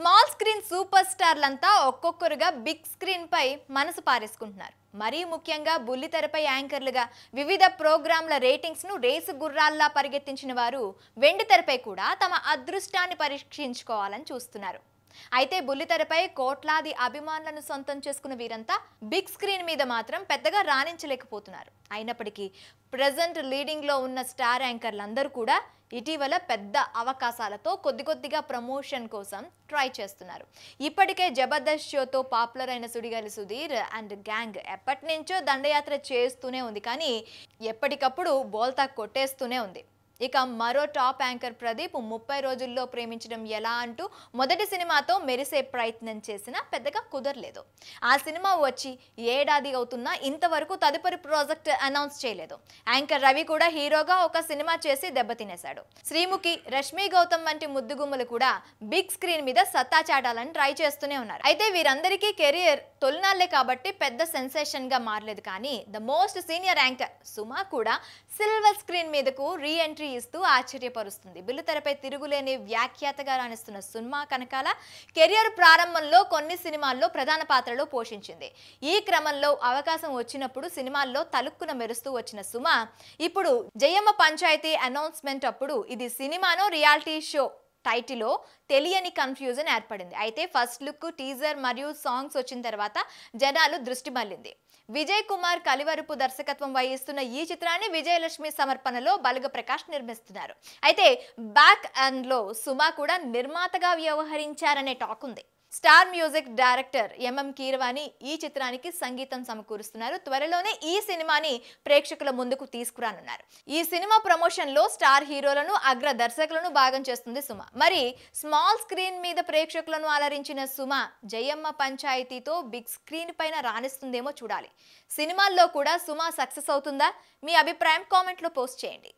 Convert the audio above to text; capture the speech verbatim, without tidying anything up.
Small screen super స్టార్లంతా ఒక్కొక్కరుగా big screen పై మనసు పారేసుకుంటున్నారు. మరీ ముఖ్యంగా బుల్లితెరపై యాంకర్లుగా వివిధ ప్రోగ్రామ్ల రేటింగ్స్ ను రేసు గుర్రాల్లా పరిగెత్తించిన వారు వెండితెరపై కూడా తమ అదృష్టాన్ని పరీక్షించుకోవాలని చూస్తున్నారు. అయితే బుల్లితెరపై కోట్లాది అభిమానులను సొంతం చేసుకున్న వీరంతా బిగ్ స్క్రీన్ మీద మాత్రం పెద్దగా రాణించలేకపోతున్నారు. అయినప్పటికీ ప్రెజెంట్ లీడింగ్ లో ఉన్న స్టార్ యాంకర్లందరూ కూడా ఇటీవల పెద్ద అవకాశాలతో కొద్ది కొద్దిగా ప్రమోషన్ కోసం ట్రై చేస్తున్నారు. ఇప్పటికే జబర్దస్త్ షోతో పాపులర్ అయిన సుడిగాలి సుధీర్ అండ్ గ్యాంగ్ ఎప్పటి నుంచో దండయాత్ర చేస్తూనే ఉంది, కానీ ఎప్పటికప్పుడు బోల్తా కొట్టేస్తూనే ఉంది. ఇక మరో టాప్ యాంకర్ ప్రదీప్ ముప్పై రోజుల్లో ప్రేమించడం ఎలా అంటూ మొదటి సినిమాతో మెరిసే ప్రయత్నం చేసినా పెద్దగా కుదరలేదు. ఆ సినిమా వచ్చి ఏడాది అవుతున్నా ఇంతవరకు తదుపరి ప్రాజెక్ట్ అనౌన్స్ చేయలేదు. యాంకర్ రవి కూడా హీరోగా ఒక సినిమా చేసి దెబ్బతినేశాడు. శ్రీముఖి, రష్మీ గౌతమ్ వంటి ముద్దుగుమ్మలు కూడా బిగ్ స్క్రీన్ మీద సత్తా చాటాలని ట్రై చేస్తూనే ఉన్నారు. అయితే వీరందరికీ కెరియర్ తొలినాళ్లే కాబట్టి పెద్ద సెన్సేషన్ గా మారలేదు. కానీ the most senior anchor Suma కూడా సిల్వర్ స్క్రీన్ మీదకు రీ ఎంట్రీ ఇస్తూ ఆశ్చర్యపరుస్తుంది. బుల్లితెరపై తిరుగులేని వ్యాఖ్యాతగా రాణిస్తున్న సుమా కనకాల కెరియర్ ప్రారంభంలో కొన్ని సినిమాల్లో ప్రధాన పాత్రలో పోషించింది. ఈ క్రమంలో అవకాశం వచ్చినప్పుడు సినిమాల్లో తలుక్కున మెరుస్తూ వచ్చిన సుమా ఇప్పుడు జయమ్మ పంచాయతీ అనౌన్స్మెంట్ అప్పుడు ఇది సినిమానో రియాలిటీ షో టైటిల్లో తెలియని కన్ఫ్యూజన్ ఏర్పడింది. అయితే ఫస్ట్ లుక్, టీజర్ మరియు సాంగ్స్ వచ్చిన తర్వాత జనాలు దృష్టి మళ్ళింది. విజయ్ కుమార్ కలివరపు దర్శకత్వం వహిస్తున్న ఈ చిత్రాన్ని విజయలక్ష్మి సమర్పణలో బలగ ప్రకాష్ నిర్మిస్తున్నారు. అయితే బ్యాక్ అండ్ లో సుమా కూడా నిర్మాతగా వ్యవహరించారనే టాక్ ఉంది. Star music director M M Keeravani ఈ చిత్రానికి సంగీతం సమకూరుస్తున్నారు. త్వరలోనే ఈ సినిమాని ప్రేక్షకుల ముందుకు తీసుకురానున్నారు. ఈ సినిమా ప్రమోషన్ లో స్టార్ హీరోలను, అగ్ర దర్శకులను భాగం చేస్తుంది సుమ. మరి స్మాల్ స్క్రీన్ మీద ప్రేక్షకులను అలరించిన సుమ జయమ్మ పంచాయతీతో బిగ్ స్క్రీన్ పైన రాణిస్తుందేమో చూడాలి. సినిమాల్లో కూడా సుమ సక్సెస్ అవుతుందా? మీ అభిప్రాయం కామెంట్లో పోస్ట్ చేయండి.